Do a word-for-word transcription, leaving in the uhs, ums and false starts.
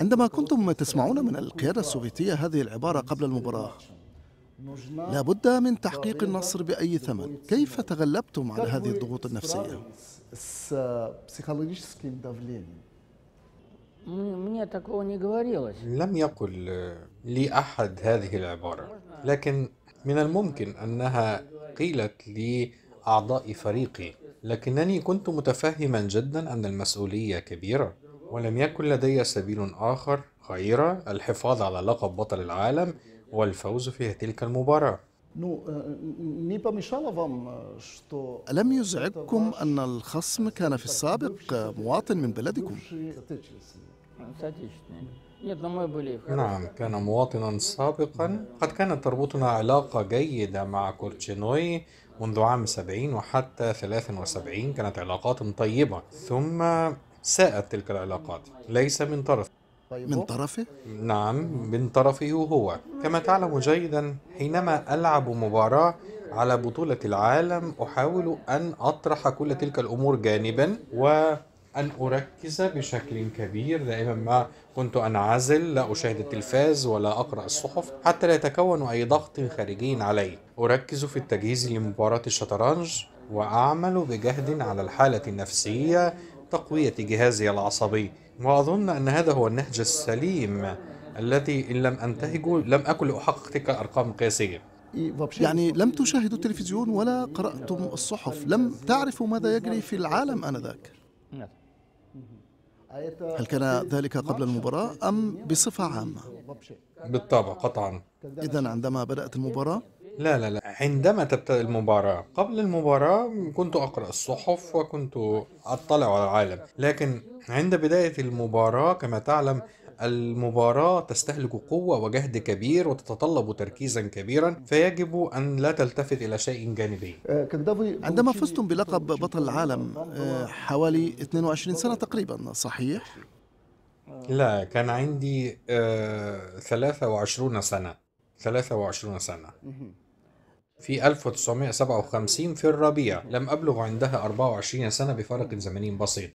عندما كنتم تسمعون من القيادة السوفيتية هذه العبارة قبل المباراة، لا بد من تحقيق النصر بأي ثمن، كيف تغلبتم على هذه الضغوط النفسية؟ لم يقل لي أحد هذه العبارة، لكن من الممكن أنها قيلت لأعضاء فريقي، لكنني كنت متفهما جدا أن المسؤولية كبيرة، ولم يكن لدي سبيل آخر غير الحفاظ على لقب بطل العالم والفوز في تلك المباراة. ألم يزعجكم أن الخصم كان في السابق مواطن من بلدكم؟ نعم، كان مواطنا سابقا. قد كانت تربطنا علاقة جيدة مع كورتشينوي منذ عام سبعين وحتى ثلاثة وسبعين، كانت علاقات طيبة، ثم ساءت تلك العلاقات، ليس من طرف من طرفه؟ نعم، من طرفه هو. كما تعلم جيدا، حينما ألعب مباراة على بطولة العالم أحاول أن أطرح كل تلك الأمور جانبا وأن أركز بشكل كبير. دائما ما كنت أنعزل، لا أشاهد التلفاز ولا أقرأ الصحف حتى لا يتكون أي ضغط خارجي علي. أركز في التجهيز لمباراة الشطرنج وأعمل بجهد على الحالة النفسية، تقوية جهازي العصبي، وأظن أن هذا هو النهج السليم الذي إن لم أنتهجه لم أكن أحقق تلك الأرقام القياسية. يعني لم تشاهدوا التلفزيون ولا قرأتم الصحف، لم تعرفوا ماذا يجري في العالم آنذاك. هل كان ذلك قبل المباراة أم بصفة عامة؟ بالطبع، قطعا. إذن عندما بدأت المباراة؟ لا لا لا، عندما تبدأ المباراة. قبل المباراة كنت أقرأ الصحف وكنت أطلع على العالم، لكن عند بداية المباراة كما تعلم المباراة تستهلك قوة وجهد كبير وتتطلب تركيزا كبيرا، فيجب أن لا تلتفت إلى شيء جانبي. عندما فزتم بلقب بطل العالم حوالي اثنتين وعشرين سنة تقريبا، صحيح؟ لا، كان عندي ثلاثة وعشرين سنة. ثلاثة وعشرين سنة في ألف وتسعمئة وسبعة وخمسين في الربيع، لم أبلغ عندها أربعة وعشرين سنة بفرق زمني بسيط.